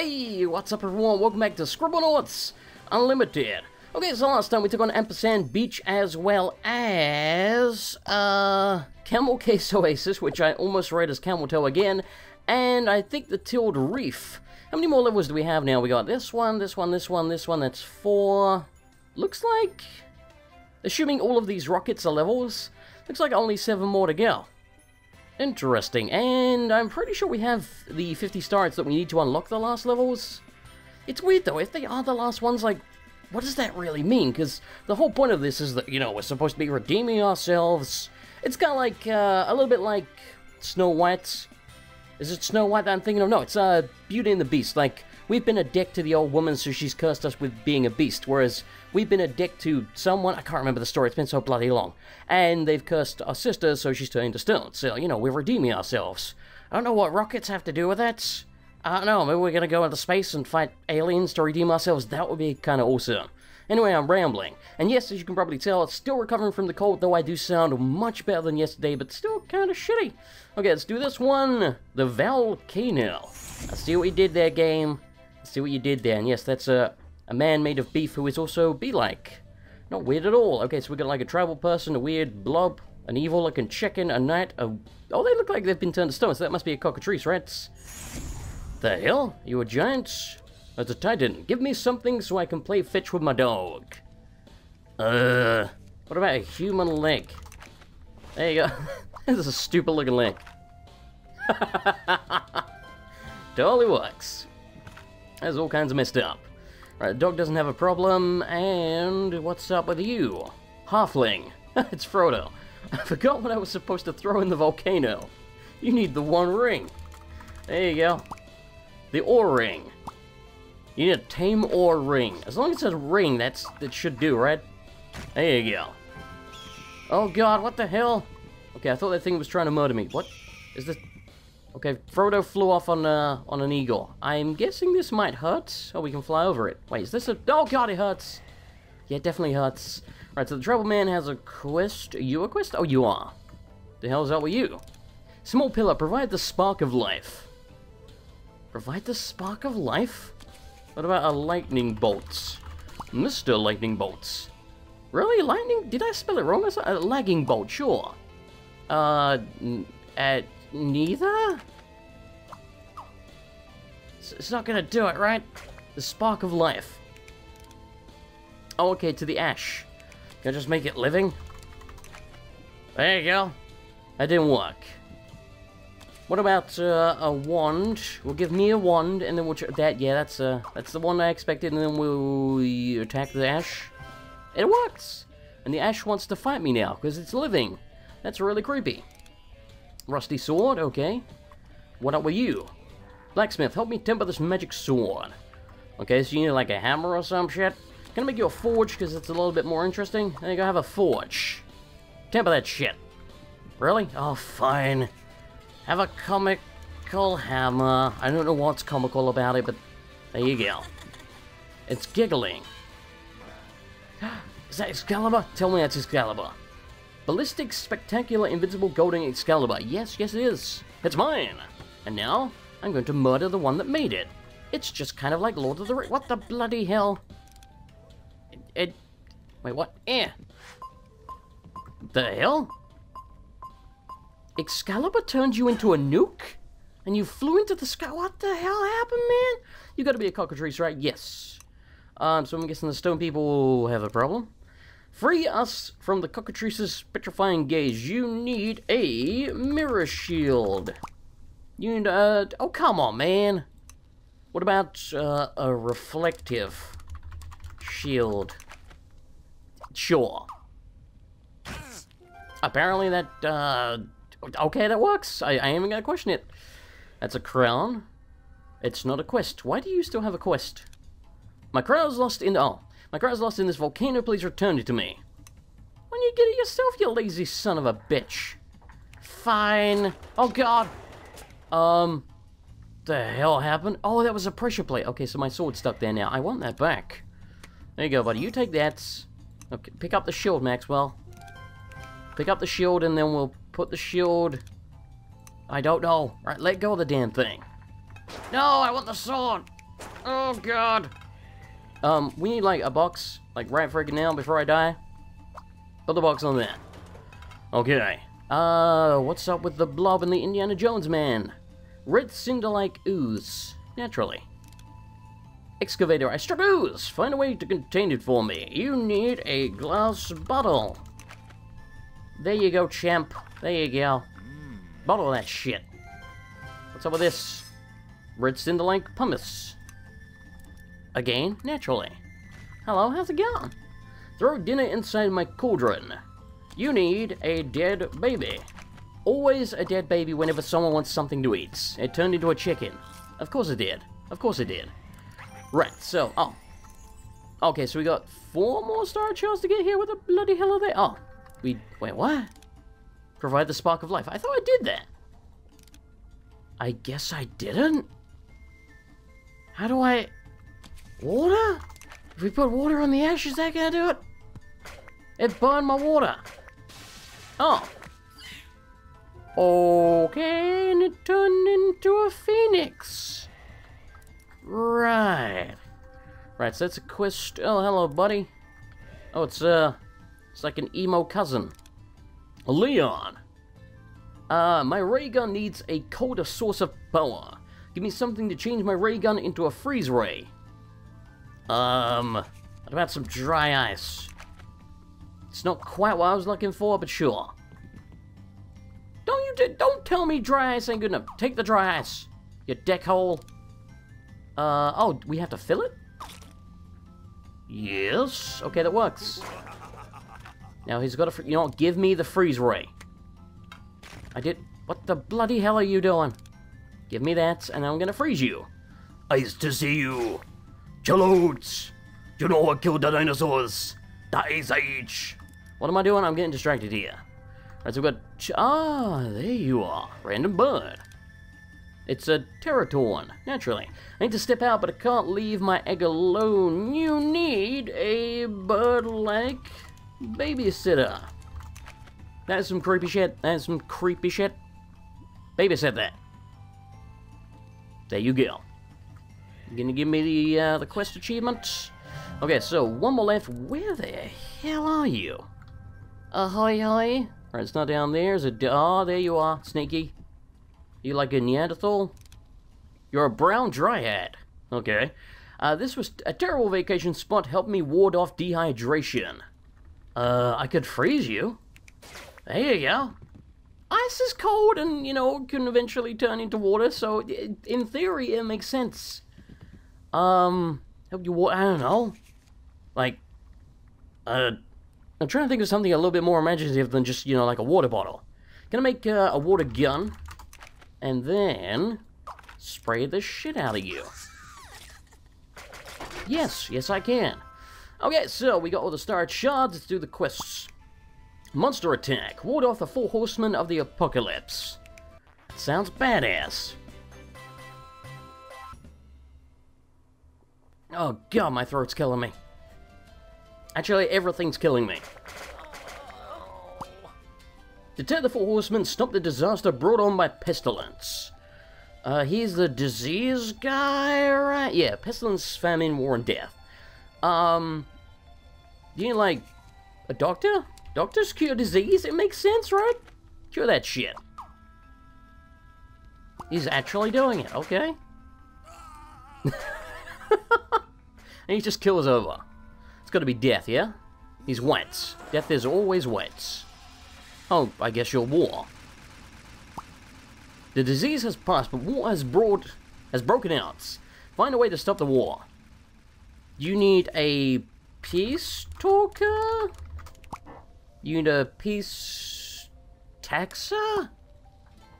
Hey, what's up everyone, welcome back to Scribblenauts Unlimited. Okay, so last time we took on Ampersand Beach as well as Camel Case Oasis, which I almost read as Camel Toe again, and I think the Tilled Reef. How many more levels do we have now? We got this one, this one, this one, this one, that's four. Looks like, assuming all of these rockets are levels, looks like only 7 more to go. Interesting, and I'm pretty sure we have the 50 stars that we need to unlock the last levels. It's weird though, if they are the last ones, like, what does that really mean? Because the whole point of this is that, you know, we're supposed to be redeeming ourselves. It's kind of like, a little bit like Snow White. Is it Snow White that I'm thinking of? No, it's Beauty and the Beast. Like, we've been a dick to the old woman, so she's cursed us with being a beast, whereas we've been a dick to someone, I can't remember the story, it's been so bloody long, and they've cursed our sister, so she's turned to stone, so, you know, we're redeeming ourselves. I don't know what rockets have to do with that. I don't know, maybe we're gonna go into space and fight aliens to redeem ourselves, that would be kinda awesome. Anyway, I'm rambling, and yes, as you can probably tell, it's still recovering from the cold, though I do sound much better than yesterday, but still kinda shitty. Okay, let's do this one, the volcano. Let's see what you did there, game. See what you did there, and yes, that's a man made of beef who is also bee-like. Not weird at all. Okay, so we got like a tribal person, a weird blob, an evil-looking chicken, a knight, oh, they look like they've been turned to stone, so that must be a cockatrice, right? The hell? You a giant? That's a titan. Give me something so I can play fetch with my dog. What about a human leg? There you go. This is a stupid-looking leg. Totally works. That's all kinds of messed up. Right, the dog doesn't have a problem, and what's up with you? Halfling. It's Frodo. I forgot what I was supposed to throw in the volcano. You need the one ring. There you go. The ore ring. You need a tame ore ring. As long as it says ring, that should do, right? There you go. Oh god, what the hell? Okay, I thought that thing was trying to murder me. What? Is this... Okay, Frodo flew off on an eagle. I'm guessing this might hurt. Oh, we can fly over it. Wait, is this a... Oh, God, it hurts. Yeah, it definitely hurts. Right, so the Trouble Man has a quest. Are you a quest? Oh, you are. The hell's up with you? Small pillar, provide the spark of life. Provide the spark of life? What about a lightning bolt? Mr. Lightning Bolts. Really? Lightning? Did I spell it wrong? A lagging bolt, sure. At... Neither? It's not gonna do it, right? The spark of life. Oh, okay, to the ash. Can I just make it living? There you go. That didn't work. What about a wand? Well, give me a wand, and then we'll... yeah, that's the one I expected, and then we'll attack the ash. It works! And the ash wants to fight me now, because it's living. That's really creepy. Rusty sword, okay. What up with you? Blacksmith, help me temper this magic sword. Okay, so you need like a hammer or some shit. Can I make you a forge because it's a little bit more interesting? There you go, have a forge. Temper that shit. Really? Oh, fine. Have a comical hammer. I don't know what's comical about it, but there you go. It's giggling. Is that Excalibur? Tell me that's Excalibur. Ballistic, spectacular, invincible, golden Excalibur. Yes, yes it is. It's mine. And now, I'm going to murder the one that made it. It's just kind of like Lord of the Rings. What the bloody hell? Wait, what? The hell? Excalibur turned you into a nuke? And you flew into the sky? What the hell happened, man? You gotta be a cockatrice, right? Yes. So I'm guessing the stone people have a problem. Free us from the cockatrice's petrifying gaze. You need a mirror shield. You need a... Oh, come on, man. What about a reflective shield? Sure. Apparently that... okay, that works. I ain't even gonna question it. That's a crown. It's not a quest. Why do you still have a quest? My crown's lost in... Oh. My crown's lost in this volcano, please return it to me. Why don't you get it yourself, you lazy son of a bitch? Fine. Oh, God. The hell happened? Oh, that was a pressure plate. Okay, so my sword's stuck there now. I want that back. There you go, buddy. You take that. Okay, pick up the shield, Maxwell. Pick up the shield, and then we'll put the shield... I don't know. All right, let go of the damn thing. No, I want the sword. Oh god. We need like a box, like right freaking now before I die. Put the box on there. Okay. What's up with the blob and the Indiana Jones man? Red cinder-like ooze. Naturally. Excavator, I struck ooze! Find a way to contain it for me. You need a glass bottle. There you go, champ. There you go. Bottle that shit. What's up with this? Red cinder-like pumice. Again, naturally. Hello, how's it going? Throw dinner inside my cauldron. You need a dead baby. Always a dead baby whenever someone wants something to eat. It turned into a chicken. Of course it did. Of course it did. Right, so, oh. Okay, so we got 4 more star shells to get here. What the bloody hell are they? Oh, wait, what? Provide the spark of life. I thought I did that. I guess I didn't? How do I... Water? If we put water on the ash, is that gonna do it? It burned my water. Oh. Okay, and it turned into a phoenix. Right. Right, so that's a quest. Oh, hello, buddy. Oh, it's like an emo cousin. Leon. My ray gun needs a colder source of power. Give me something to change my ray gun into a freeze ray. What about some dry ice? It's not quite what I was looking for, but sure. Don't tell me dry ice ain't good enough. Take the dry ice, you deck hole. Oh, we have to fill it? Yes. Okay, that works. Now he's got a, you know what, give me the freeze ray. I did, what the bloody hell are you doing? Give me that, and I'm gonna freeze you. Nice to see you. Chalodes. You know what killed the dinosaurs? The Ice Age. What am I doing? I'm getting distracted here. Alright, so we've got... there you are. Random bird. It's a Teratorn, naturally. I need to step out, but I can't leave my egg alone. You need a bird-like babysitter. That is some creepy shit. That is some creepy shit. Babysit that. There you go. You gonna give me the quest achievement? Okay, so one more left. Where the hell are you? Ahoy, ahoy. Alright, it's not down there. Is it? Oh, there you are, sneaky. You like a Neanderthal? You're a brown dryad. Okay. This was a terrible vacation spot. Helped me ward off dehydration. I could freeze you. There you go. Ice is cold and, you know, can eventually turn into water, so in theory it makes sense. Help you I don't know. Like, I'm trying to think of something a little bit more imaginative than just, you know, like a water bottle. Gonna make a water gun, and then spray the shit out of you. Yes, yes I can. Okay, so we got all the star shards, let's do the quests. Monster attack, ward off the 4 horsemen of the apocalypse. That sounds badass. Oh god, my throat's killing me. Actually, everything's killing me. Deter the 4 horsemen, stop the disaster brought on by pestilence. He's the disease guy, right? Yeah, pestilence, famine, war, and death. Do you need, like, a doctor? Doctors cure disease? It makes sense, right? Cure that shit. He's actually doing it, okay. And he just kills over. It's gotta be death, yeah? He's wet. Death is always wet. Oh, I guess you're war. The disease has passed, but war has broken out. Find a way to stop the war. You need a peace talker? You need a peace taxer?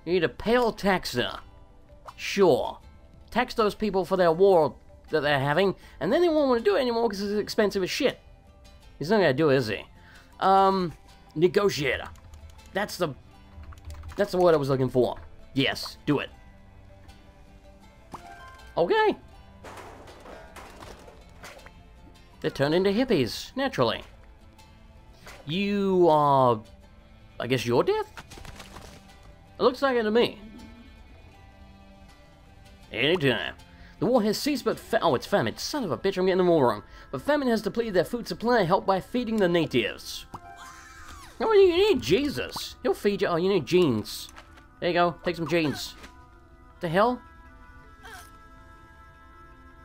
You need a pale taxer. Sure. Tax those people for their war that they're having, and then they won't want to do it anymore because it's expensive as shit. He's not gonna do it, is he? Negotiator. That's the word I was looking for. Yes, do it. Okay. They're turned into hippies, naturally. You are... I guess your death? It looks like it to me. Anytime. The war has ceased, but it's famine. Son of a bitch, I'm getting them all wrong. But famine has depleted their food supply, helped by feeding the natives. Oh, you need Jesus. He'll feed you. Oh, you need jeans. There you go. Take some jeans. The hell?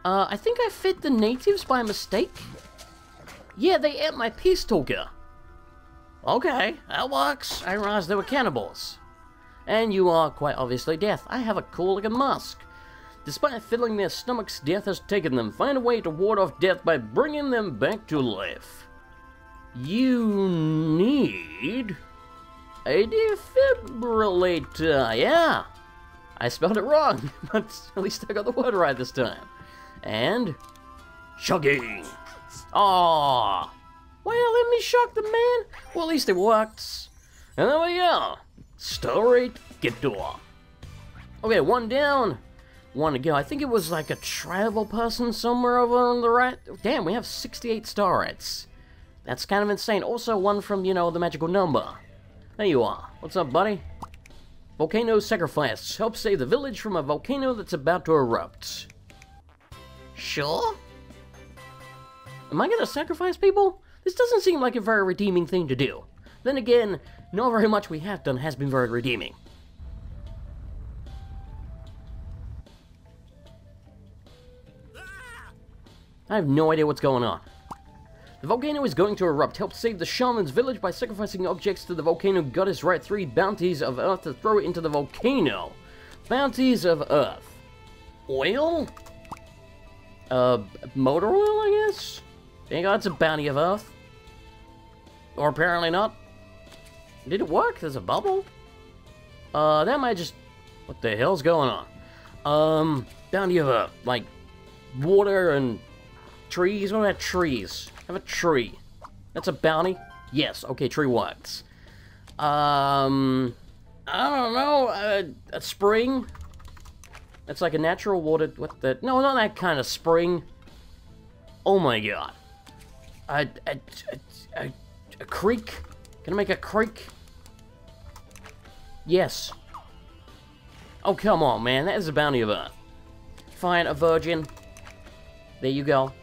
I think I fed the natives by mistake. Yeah, they ate my peace talker. Okay, that works. I realized they were cannibals. And you are quite obviously death. I have a cool looking mask. Despite fiddling their stomachs, death has taken them. Find a way to ward off death by bringing them back to life. You need a defibrillator. Yeah, I spelled it wrong, but at least I got the word right this time. And chugging. Aww. Why you let me shock the man? Well, at least it works. And there we go. Straight get door. Okay, one down. One to go. I think it was like a tribal person somewhere over on the right. Damn, we have 68 star rates. That's kind of insane. Also one from, you know, the magical number. There you are. What's up, buddy? Volcano sacrifice. Help save the village from a volcano that's about to erupt. Sure? Am I gonna sacrifice people? This doesn't seem like a very redeeming thing to do. Then again, not very much we have done has been very redeeming. I have no idea what's going on. The volcano is going to erupt. Help save the shaman's village by sacrificing objects to the volcano goddess. Write 3 bounties of earth to throw into the volcano. Bounties of earth. Oil? Motor oil, I guess? There you go, that's a bounty of earth. Or apparently not. Did it work? There's a bubble? That might just... What the hell's going on? Bounty of earth. Like, water and trees? What about trees? Have a tree. That's a bounty? Yes. Okay, tree works. I don't know. A spring? That's like a natural water... What the... No, not that kind of spring. Oh my god. A creek? Can I make a creek? Yes. Oh, come on, man. That is a bounty of earth. Find a virgin. There you go.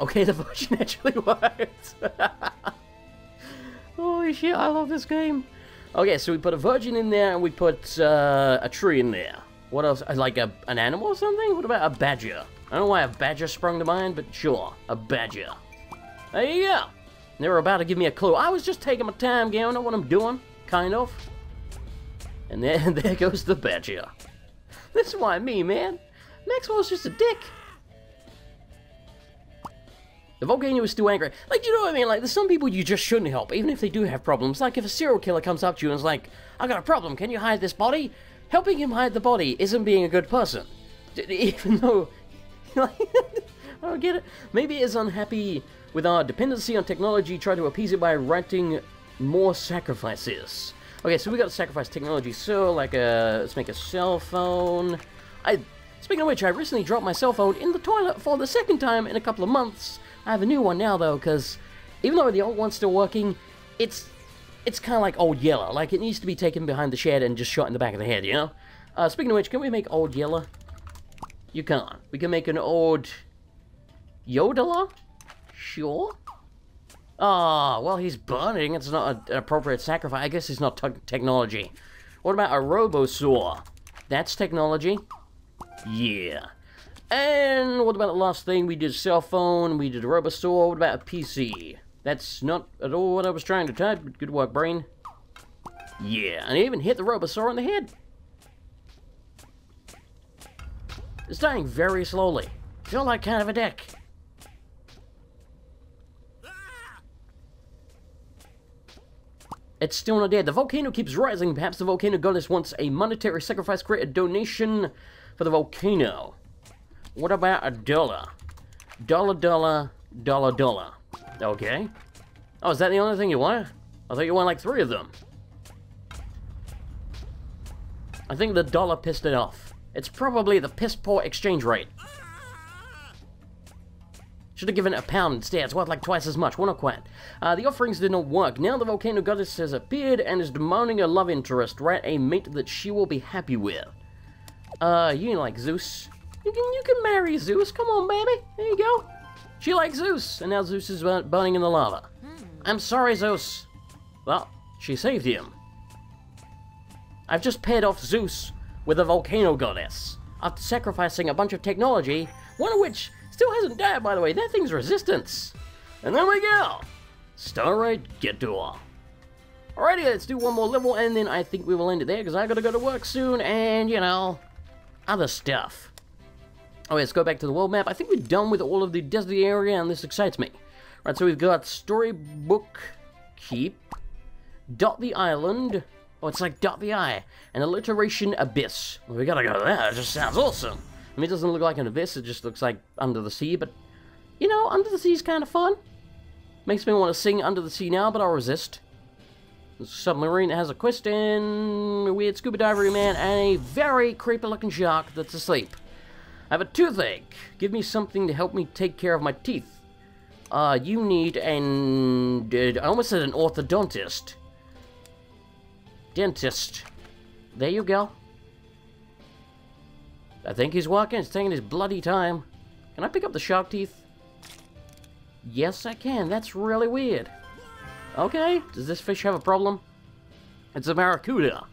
Okay, the virgin actually works. Holy shit, I love this game. Okay, so we put a virgin in there and we put a tree in there. What else? Like an animal or something? What about a badger? I don't know why a badger sprung to mind, but sure, a badger. There you go. They were about to give me a clue. I was just taking my time, game. I know what I'm doing, kind of. And then there goes the badger. This is why me, man. Maxwell's just a dick. The volcano is still angry. Like, you know what I mean? Like, there's some people you just shouldn't help, even if they do have problems. Like, if a serial killer comes up to you and is like, I got a problem, can you hide this body? Helping him hide the body isn't being a good person. Even though... Like, I don't get it. Maybe it's unhappy... With our dependency on technology, try to appease it by writing more sacrifices. Okay, so we got to sacrifice technology. So, like, let's make a cell phone. Speaking of which, I recently dropped my cell phone in the toilet for the second time in a couple of months. I have a new one now, though, because even though the old one's still working, it's kind of like Old Yeller. Like, it needs to be taken behind the shed and just shot in the back of the head, you know? Speaking of which, can we make Old Yeller? You can't. We can make an old Yodeler? Sure. Ah, well, he's burning. It's not an appropriate sacrifice. I guess it's not technology. What about a robosaur? That's technology. Yeah. And what about the last thing? We did cell phone. We did a robosaur. What about a PC? That's not at all what I was trying to type, but good work, brain. Yeah, and I even hit the robosaur on the head. It's dying very slowly. Feel like kind of a dick. It's still not dead. The volcano keeps rising. Perhaps the volcano goddess wants a monetary sacrifice. Create a donation for the volcano. What about a dollar? Dollar, dollar, dollar, dollar. Okay. Oh, is that the only thing you want? I thought you wanted like 3 of them. I think the dollar pissed it off. It's probably the piss poor exchange rate. Should have given it a pound instead. It's worth like twice as much. We're not quite. The offerings did not work. Now the volcano goddess has appeared and is demanding a love interest. Write a mate that she will be happy with. You know, like Zeus. You can marry Zeus. Come on, baby. There you go. She likes Zeus, and now Zeus is burning in the lava. I'm sorry, Zeus. Well, she saved him. I've just paired off Zeus with a volcano goddess, after sacrificing a bunch of technology, one of which still hasn't died, by the way. That thing's resistance. And there we go. Starlight Gedor. Alrighty, let's do one more level, and then I think we will end it there, because I gotta go to work soon, and, you know, other stuff. Oh, let's go back to the world map. I think we're done with all of the desert area, and this excites me. Right, so we've got Storybook Keep, Dot the Island. Oh, it's like Dot the Eye. An Alliteration Abyss. Well, we gotta go there. That just sounds awesome. I mean, it doesn't look like an abyss. It just looks like Under the Sea, but, you know, Under the Sea is kind of fun. Makes me want to sing Under the Sea now, but I'll resist. The submarine has a quest and a weird scuba diver man and a very creepy-looking shark that's asleep. I have a toothache. Give me something to help me take care of my teeth. You need an... I almost said an orthodontist. Dentist. There you go. I think he's walking. It's taking his bloody time. Can I pick up the shark teeth? Yes, I can. That's really weird. Okay. Does this fish have a problem? It's a barracuda.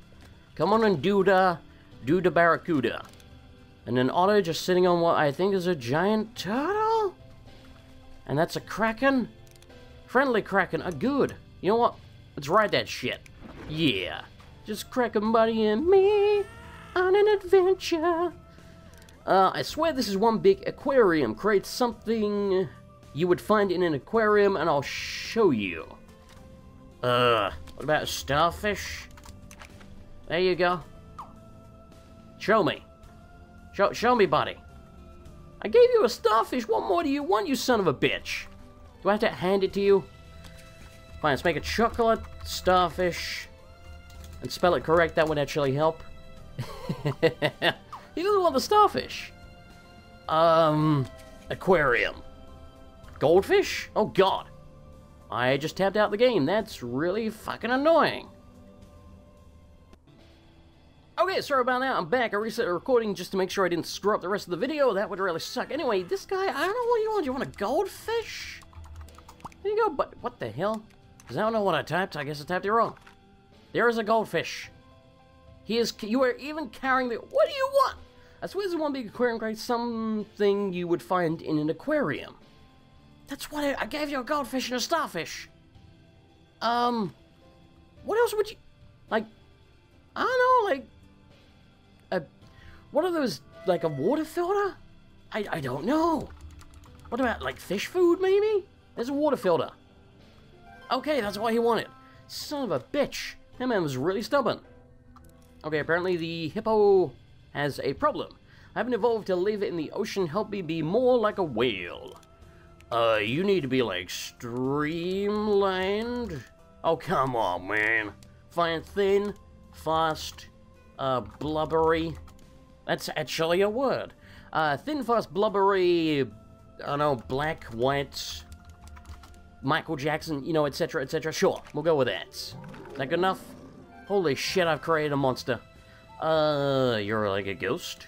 Come on and do the barracuda. And an otter just sitting on what I think is a giant turtle? And that's a kraken? Friendly kraken. Good. You know what? Let's ride that shit. Yeah. Just Kraken Buddy and me on an adventure. I swear this is one big aquarium. Create something you would find in an aquarium and I'll show you. What about a starfish? There you go. Show me. Show me, buddy. I gave you a starfish. What more do you want, you son of a bitch? Do I have to hand it to you? Fine, let's make a chocolate starfish. And spell it correct, that would actually help. He doesn't want the starfish. Aquarium. Goldfish? Oh god. I just tapped out the game. That's really fucking annoying. Okay, sorry about that. I'm back. I reset the recording just to make sure I didn't screw up the rest of the video. That would really suck. Anyway, this guy, I don't know what you want. Do you want a goldfish? There you go, but what the hell? Because I don't know what I typed. I guess I typed it wrong. There is a goldfish. He is. You are even carrying the. What do you want? I swear this is one big aquarium crate. Something you would find in an aquarium. That's what I gave you a goldfish and a starfish. What else would you like? I don't know. Like a. What are those? Like a water filter? I don't know. What about like fish food? Maybe there's a water filter. Okay, that's what he wanted. Son of a bitch. That man was really stubborn. Okay, apparently the hippo has a problem. I haven't evolved to live in the ocean. Help me be more like a whale. You need to be like streamlined. Oh, come on, man. Fine, thin, fast, blubbery. That's actually a word. Thin, fast, blubbery, I don't know, black, white, Michael Jackson, you know, etc., etc. Sure, we'll go with that. Is that good enough? Holy shit, I've created a monster. You're like a ghost?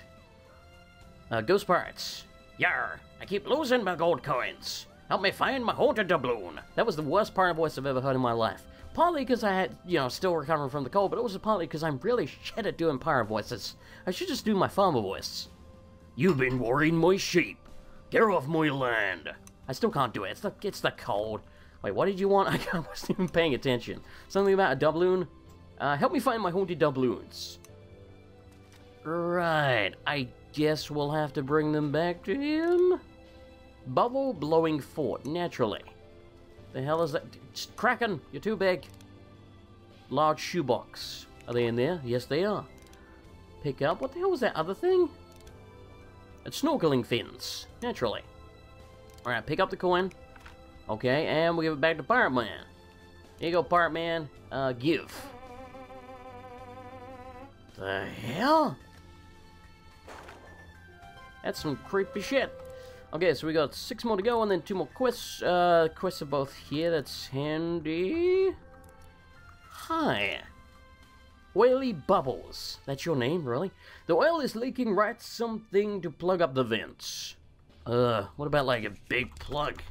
Ghost pirates. Yarr, I keep losing my gold coins. Help me find my haunted doubloon. That was the worst pirate voice I've ever heard in my life. Partly because I had, you know, still recovering from the cold, but also partly because I'm really shit at doing pirate voices. I should just do my farmer voice. You've been worrying my sheep. Get off my land. I still can't do it. It's the cold. Wait, what did you want? I wasn't even paying attention. Something about a doubloon? Help me find my haunted doubloons. Right, I guess we'll have to bring them back to him. Bubble blowing fort, naturally. The hell is that? Kraken, you're too big. Large shoebox. Are they in there? Yes, they are. Pick up. What the hell was that other thing? It's snorkeling fins, naturally. Alright, pick up the coin. Okay, and we give it back to Pirate Man. Here you go, Pirate Man. Give. The hell? That's some creepy shit. Okay, so we got 6 more to go, and then 2 more quests. Quests are both here. That's handy. Hi. Oily Bubbles. That's your name, really? The oil is leaking. Write something to plug up the vents. What about like a big plug?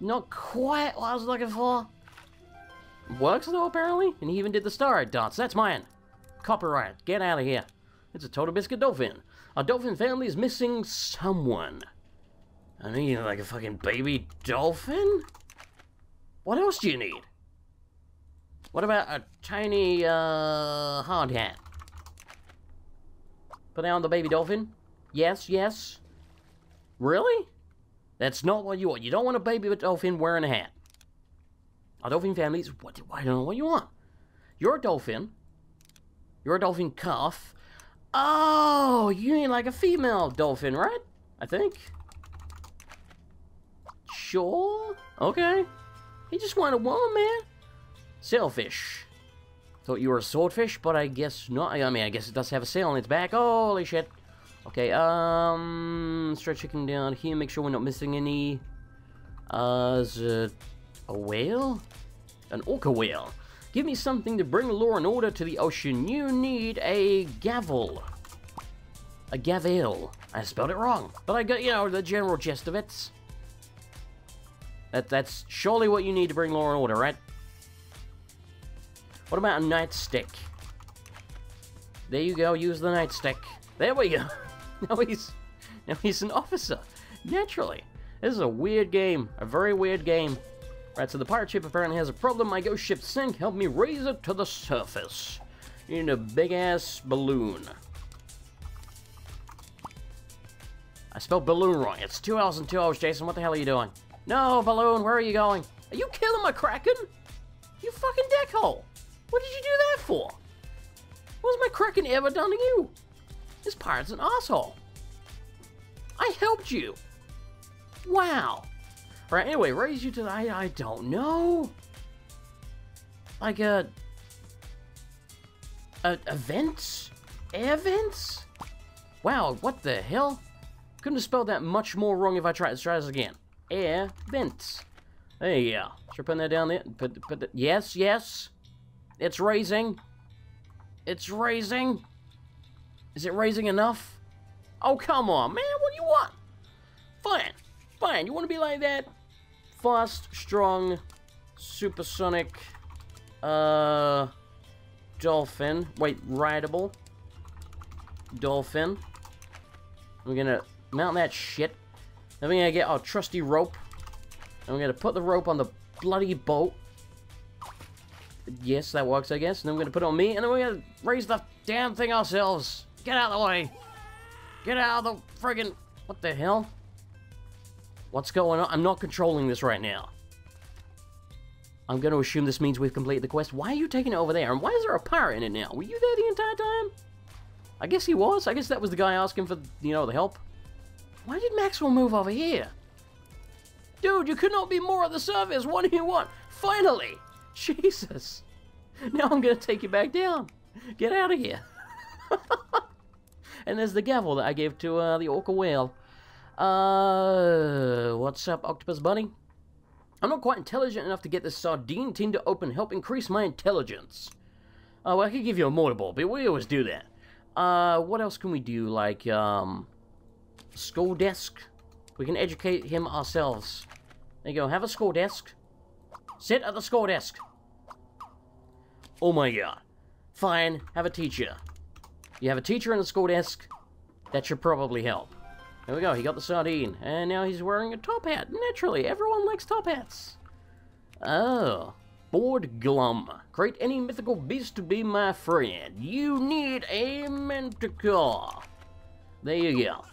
Not quite what I was looking for. Works though, apparently. And he even did the star dance. That's mine. Copyright. Get out of here. It's a total biscuit dolphin. Our dolphin family is missing someone. I mean, like a fucking baby dolphin? What else do you need? What about a tiny, hard hat? Put down the baby dolphin. Yes, yes. Really? That's not what you want. You don't want a baby dolphin wearing a hat. Our dolphin families, I don't know what you want. You're a dolphin. You're a dolphin calf. Oh, you mean like a female dolphin, right? I think. Sure. Okay. He just wanted one, man. Sailfish. Thought you were a swordfish, but I guess not. I mean, I guess it does have a sail on its back. Holy shit. Okay, start checking down here. Make sure we're not missing any. Is it a whale? An orca whale. Give me something to bring law and order to the ocean. You need a gavel. A gavel. I spelled it wrong. But I got, you know, the general gist of it. That's surely what you need to bring law and order, right? What about a nightstick? There you go. Use the nightstick. There we go. Now he's an officer. Naturally. This is a weird game. A very weird game. Right, so the pirate ship apparently has a problem. My ghost ship sank. Help me raise it to the surface. In a big-ass balloon. I spelled balloon wrong. It's 2 hours and 2 hours, Jason. What the hell are you doing? No, balloon, where are you going? Are you killing my kraken? You fucking deckhole. What did you do that for? What has my kraken ever done to you? This pirate's an asshole. I helped you. Wow. Right, anyway, raise you to the... I don't know. Like a vent? Air vents? Wow, what the hell? Couldn't have spelled that much more wrong if I tried. Let's try this again. Air vents. There you go. Should I put that down there? Put that... Yes, yes. It's raising. It's raising. Is it raising enough? Oh, come on, man. What do you want? Fine. Fine. You want to be like that? Fast, strong, supersonic, dolphin. Wait, rideable. Dolphin. We're going to mount that shit. Then we're going to get our trusty rope. And we're going to put the rope on the bloody boat. Yes, that works, I guess. And then we're going to put it on me. And then we're going to raise the damn thing ourselves. Get out of the way. Get out of the friggin'... What the hell? What's going on? I'm not controlling this right now. I'm going to assume this means we've completed the quest. Why are you taking it over there? And why is there a pirate in it now? Were you there the entire time? I guess he was. I guess that was the guy asking for, you know, the help. Why did Maxwell move over here? Dude, you could not be more at the surface. What do you want? Finally! Jesus. Now I'm going to take you back down. Get out of here. And there's the gavel that I gave to the orca whale. What's up, octopus buddy? I'm not quite intelligent enough to get this sardine tin to open. Help increase my intelligence. Oh, well, I could give you a mortarball, but we always do that. What else can we do? Like, school desk? We can educate him ourselves. There you go. Have a school desk. Sit at the school desk. Oh my god. Fine. Have a teacher. You have a teacher and a school desk. That should probably help. There we go, he got the sardine. And now he's wearing a top hat. Naturally, everyone likes top hats. Oh. Bored glum. Create any mythical beast to be my friend. You need a manticore. There you go.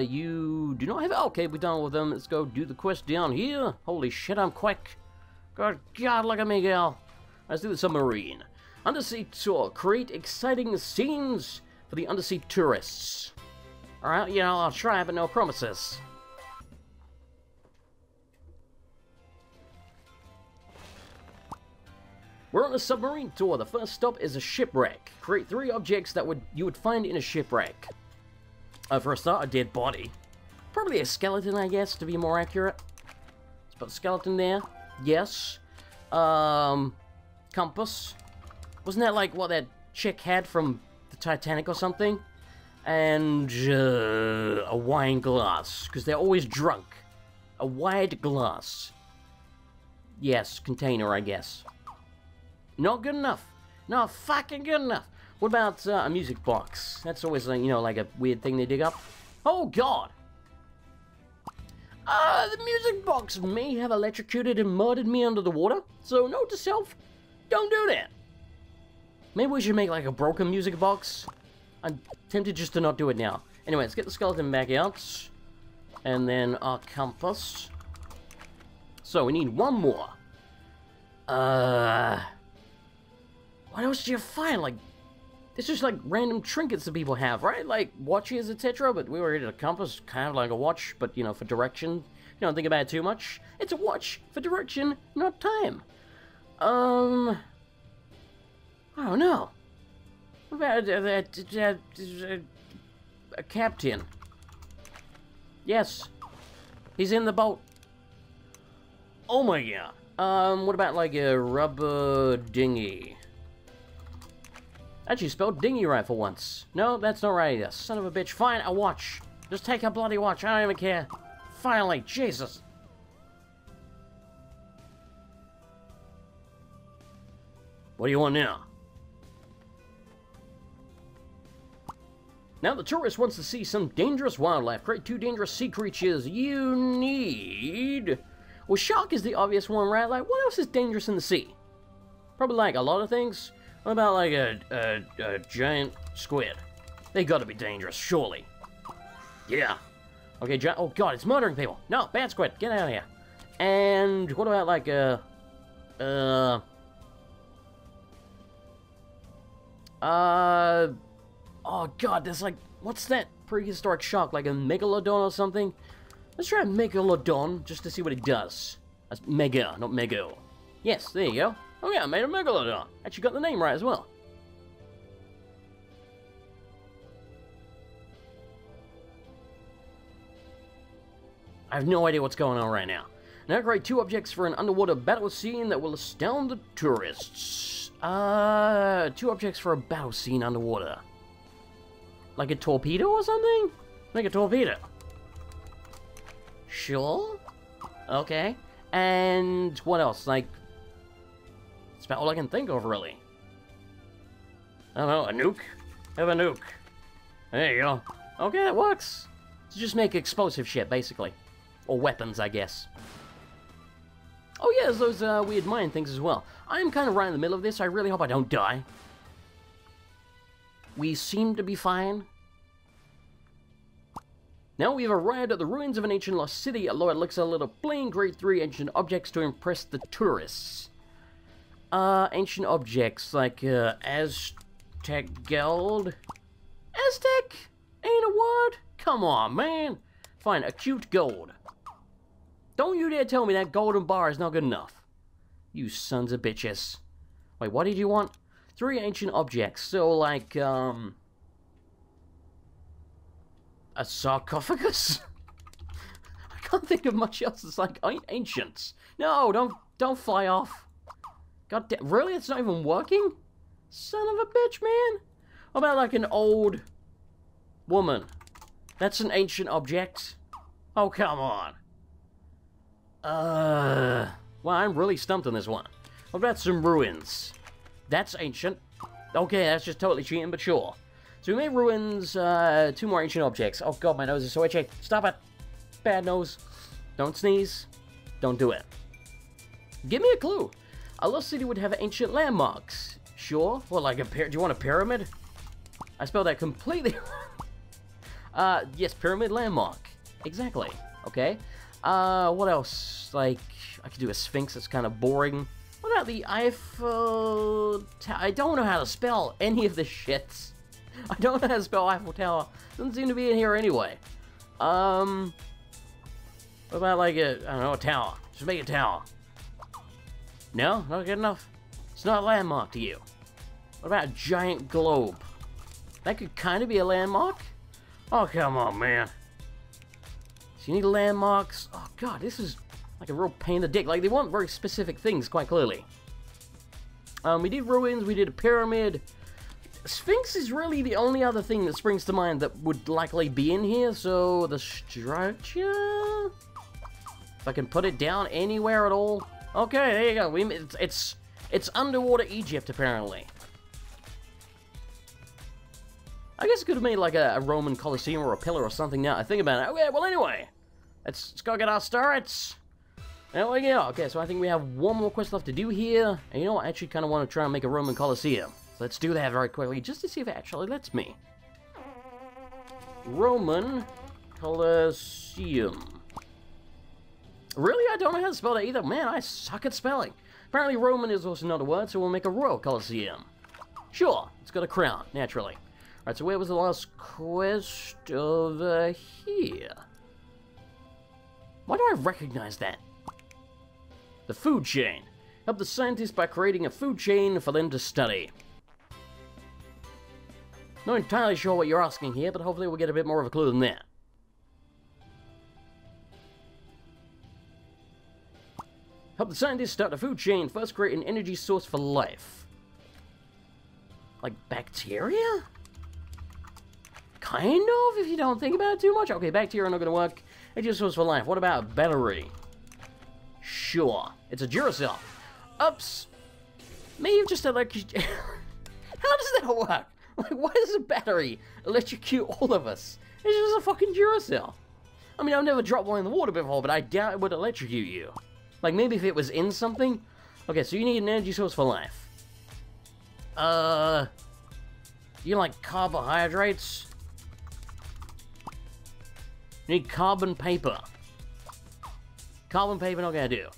You do not have... Okay, we're done with them. Let's go do the quest down here. Holy shit, I'm quick. God, God, look at me, gal. Let's do the submarine. Undersea tour. Create exciting scenes for the undersea tourists. Alright, you know, I'll try, but no promises. We're on a submarine tour. The first stop is a shipwreck. Create 3 objects that you would find in a shipwreck. For a start, a dead body. Probably a skeleton, I guess, to be more accurate. Let's put a skeleton there. Yes. compass. Wasn't that like what that chick had from the Titanic or something? And a wine glass, because they're always drunk. A wide glass. Yes, container, I guess. Not good enough. Not fucking good enough. What about a music box? That's always, like, you know, like a weird thing they dig up. Oh, God! The music box may have electrocuted and murdered me under the water, so note to self, don't do that. Maybe we should make, like, a broken music box. I'm tempted just to not do it now. Anyway, let's get the skeleton back out. And then our compass. So, we need one more. What else do you find? Like, it's just like random trinkets that people have, right? Like watches, etc. But we were at a compass, kind of like a watch, but you know, for direction. You don't think about it too much. It's a watch for direction, not time. I don't know. What about a captain? Yes, he's in the boat. Oh my god. What about like a rubber dinghy? Actually spelled dinghy right for once. No, that's not right either. Son of a bitch. Fine, a watch. Just take a bloody watch. I don't even care. Finally, Jesus. What do you want now? Now the tourist wants to see some dangerous wildlife. Create two dangerous sea creatures. You need... Well, shark is the obvious one, right? Like, what else is dangerous in the sea? Probably like a lot of things. What about like a giant squid? They gotta be dangerous, surely. Yeah. Okay, giant. Oh god, it's murdering people. No, bad squid, get out of here. And what about like oh god, there's like, what's that prehistoric shark? Like a megalodon or something? Let's try a megalodon just to see what it does. That's mega, not mego. Yes, there you go. Oh yeah, I made a megalodon. Actually got the name right as well. I have no idea what's going on right now. Now create two objects for an underwater battle scene that will astound the tourists. Two objects for a battle scene underwater. Like a torpedo or something? Make a torpedo. Sure. Okay. And what else? Like... It's about all I can think of, really. I don't know, a nuke? Have a nuke. There you go. Okay, that works. So just make explosive shit, basically. Or weapons, I guess. Oh yeah, there's those weird mine things as well. I'm kind of right in the middle of this, so I really hope I don't die. We seem to be fine. Now we've arrived at the ruins of an ancient lost city. A Lord looks at a little plain grade 3 ancient objects to impress the tourists. Ancient objects, like, Aztec gold. Aztec? Ain't a word? Come on, man. Fine, acute gold. Don't you dare tell me that golden bar is not good enough. You sons of bitches. Wait, what did you want? 3 ancient objects, so, like, a sarcophagus? I can't think of much else that's, like, ancients. No, don't fly off. God damn, really? It's not even working? Son of a bitch, man. What about like an old woman? That's an ancient object. Oh, come on. Well, I'm really stumped on this one. What about some ruins? That's ancient. Okay, that's just totally cheating, but sure. So we made ruins, 2 more ancient objects. Oh god, my nose is so itchy. Stop it. Bad nose. Don't sneeze. Don't do it. Give me a clue. A lost city would have ancient landmarks. Sure. Well, like a pyramid. Do you want a pyramid? I spelled that completely wrong. Yes, pyramid landmark. Exactly. Okay. What else? Like, I could do a sphinx. That's kind of boring. What about the Eiffel Tower? I don't know how to spell any of this shit. I don't know how to spell Eiffel Tower. Doesn't seem to be in here anyway. What about like a, I don't know, a tower? Just make a tower. No? Not good enough? It's not a landmark to you. What about a giant globe? That could kind of be a landmark? Oh, come on, man. So you need landmarks? Oh, God, this is like a real pain in the dick. Like, they want very specific things, quite clearly. We did ruins, we did a pyramid. Sphinx is really the only other thing that springs to mind that would likely be in here, so the structure, if I can put it down anywhere at all. Okay, there you go. It's underwater Egypt, apparently. I guess it could have made like a Roman Colosseum or a pillar or something now I think about it. Okay, well anyway, let's go get our starts. There we go. Okay, so I think we have one more quest left to do here. And you know what? I actually kind of want to try and make a Roman Colosseum. So let's do that very quickly just to see if it actually lets me. Roman Colosseum. Really? I don't know how to spell that either. Man, I suck at spelling. Apparently Roman is also not a word, so we'll make a Royal Colosseum. Sure, it's got a crown, naturally. Alright, so where was the last quest over here? Why do I recognize that? The food chain. Help the scientists by creating a food chain for them to study. Not entirely sure what you're asking here, but hopefully we'll get a bit more of a clue than that. Help the scientists start a food chain. First, create an energy source for life. Like bacteria? Kind of, if you don't think about it too much. Okay, bacteria are not gonna work. Energy source for life. What about a battery? Sure. It's a Duracell. Oops. Maybe just electrocute. How does that work? Like, why does a battery electrocute all of us? It's just a fucking Duracell. I mean, I've never dropped one in the water before, but I doubt it would electrocute you. Like, maybe if it was in something? Okay, so you need an energy source for life. You like carbohydrates? You need carbon paper. Carbon paper, not gonna do.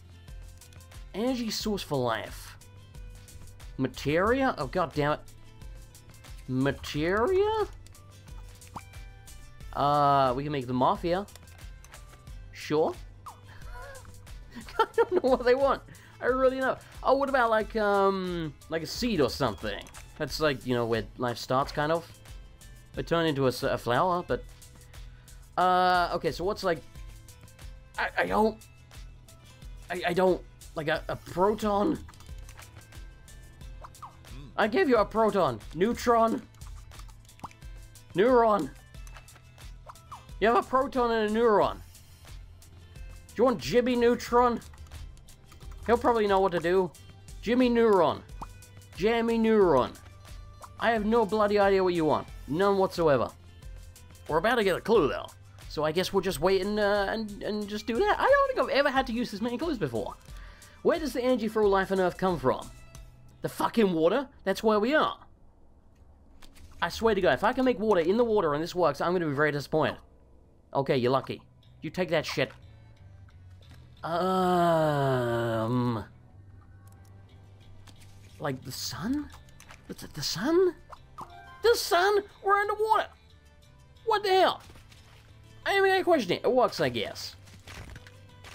Energy source for life. Materia? Oh, god damn it. Materia? We can make the mafia. Sure. I don't know what they want. I really don't. Oh, what about like a seed or something? That's like, you know, where life starts, kind of. It turned into a flower, but... okay, so what's like... I don't... Like a proton? I gave you a proton. Neutron. Neuron. You have a proton and a neuron. Do you want Jimmy Neutron? He'll probably know what to do. Jimmy Neutron. Jammy Neuron. I have no bloody idea what you want. None whatsoever. We're about to get a clue, though. So I guess we'll just wait and just do that. I don't think I've ever had to use this many clues before. Where does the energy for all life on Earth come from? The fucking water? That's where we are. I swear to God, if I can make water in the water and this works, I'm gonna be very disappointed. Okay, you're lucky. You take that shit. Like the sun? The sun? The sun? We're underwater! What the hell? I ain't gonna question it. It works, I guess.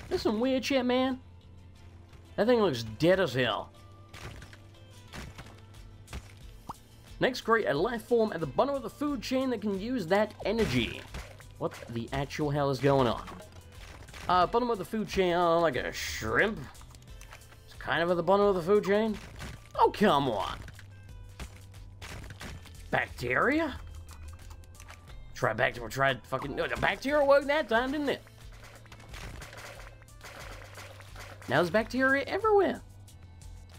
That's some weird shit, man. That thing looks dead as hell. Next, create a life form at the bottom of the food chain that can use that energy. What the actual hell is going on? Bottom of the food chain, like a shrimp? It's kind of at the bottom of the food chain? Oh, come on. Bacteria? Tried fucking... No, the bacteria worked that time, didn't it? Now there's bacteria everywhere.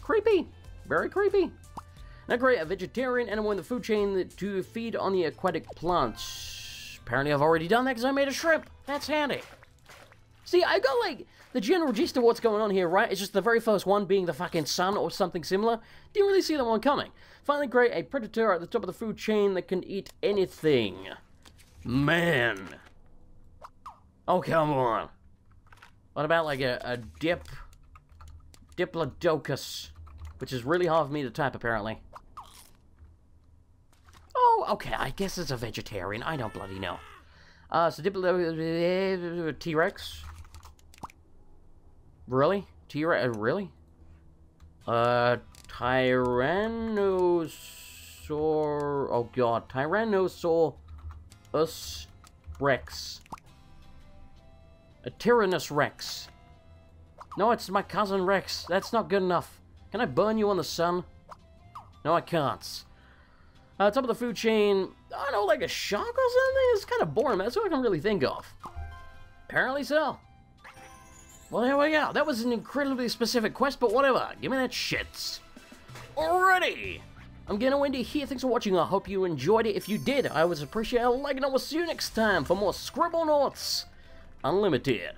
Creepy. Very creepy. Now create a vegetarian animal in the food chain to feed on the aquatic plants. Apparently I've already done that because I made a shrimp. That's handy. See, I got, like, the general gist of what's going on here, right? It's just the very first one being the fucking sun or something similar. Didn't really see that one coming. Finally create a predator at the top of the food chain that can eat anything. Man. Oh, come on. What about like a diplodocus, which is really hard for me to type apparently. Oh, okay, I guess it's a vegetarian. I don't bloody know. So diplodocus, T-Rex. Really? T-Rex? Really? Tyrannosaur. Oh god, Tyrannosaurus Rex. A Tyrannus Rex. No, it's my cousin Rex. That's not good enough. Can I burn you on the sun? No, I can't. Top of the food chain, I don't know, like a shark or something? It's kind of boring, man. That's all I can really think of. Apparently so. Well, there we go. That was an incredibly specific quest, but whatever. Give me that shit. Alrighty. I'm going to end it here. Thanks for watching. I hope you enjoyed it. If you did, I would appreciate a like, and I will see you next time for more Scribblenauts Unlimited.